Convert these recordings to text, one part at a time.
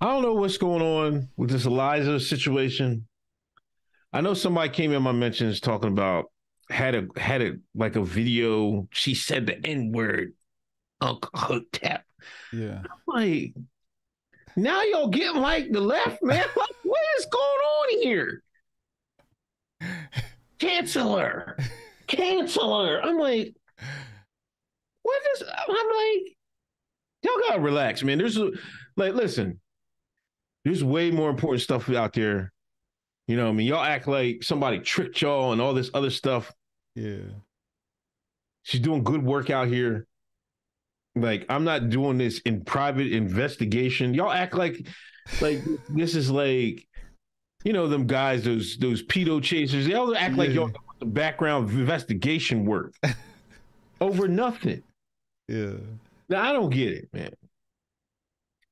I don't know what's going on with this Eliza situation. I know somebody came in my mentions talking about had a like a video. She said the N-word, Uncle Hotep. Yeah. I'm like, now y'all getting like the left, man. Like, what is going on here? Cancel her. I'm like, what is? I'm like, y'all gotta relax, man. There's like, listen. There's way more important stuff out there. You know what I mean? Y'all act like somebody tricked y'all and all this other stuff. Yeah. She's doing good work out here. Like, I'm not doing this in private investigation. Y'all act like this is like, you know, them guys, those pedo chasers. They all act like y'all doing the background investigation work over nothing. Yeah. Now, I don't get it, man.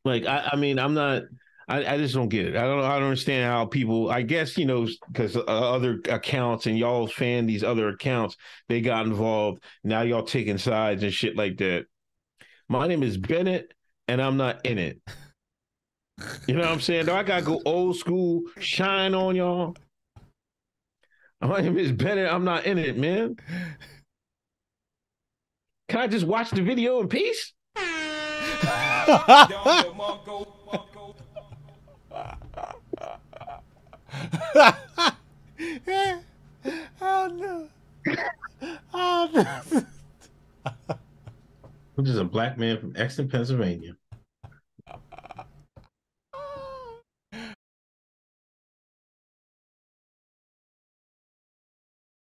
Like, I mean, I'm not... I just don't get it. I don't understand how people, I guess, you know, because other accounts and y'all fan these other accounts, they got involved. Now y'all taking sides and shit like that. My name is Bennett and I'm not in it. You know what I'm saying? Though I got to go old school, shine on y'all. My name is Bennett. I'm not in it, man. Can I just watch the video in peace? Yeah. Oh no. Which is a black man from Exton, Pennsylvania.